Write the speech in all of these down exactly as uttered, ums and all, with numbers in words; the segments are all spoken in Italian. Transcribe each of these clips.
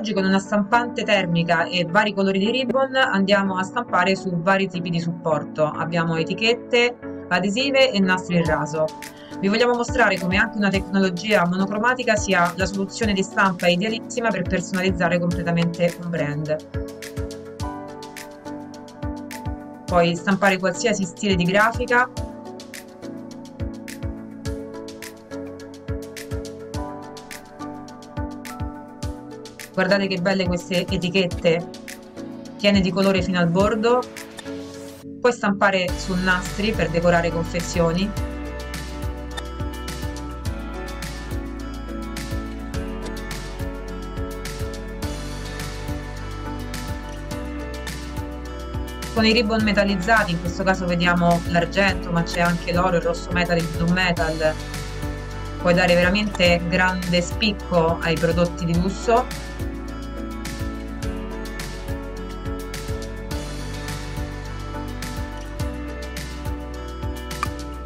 oggi con una stampante termica e vari colori di ribbon andiamo a stampare su vari tipi di supporto. Abbiamo etichette, adesive e nastri in raso. Vi vogliamo mostrare come anche una tecnologia monocromatica sia la soluzione di stampa idealissima per personalizzare completamente un brand. Puoi stampare qualsiasi stile di grafica. Guardate che belle queste etichette, piene di colore fino al bordo. Puoi stampare su nastri per decorare confezioni. Con i ribbon metallizzati, in questo caso vediamo l'argento, ma c'è anche l'oro, il rosso metal, il blu metal, puoi dare veramente grande spicco ai prodotti di lusso.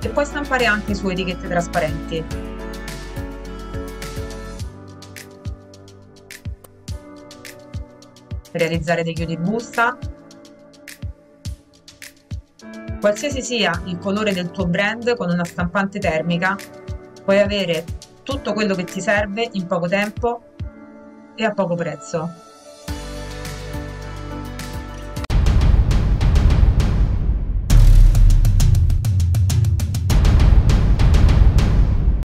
E puoi stampare anche su etichette trasparenti. Per realizzare dei chiodi busta. Qualsiasi sia il colore del tuo brand, con una stampante termica puoi avere tutto quello che ti serve in poco tempo e a poco prezzo.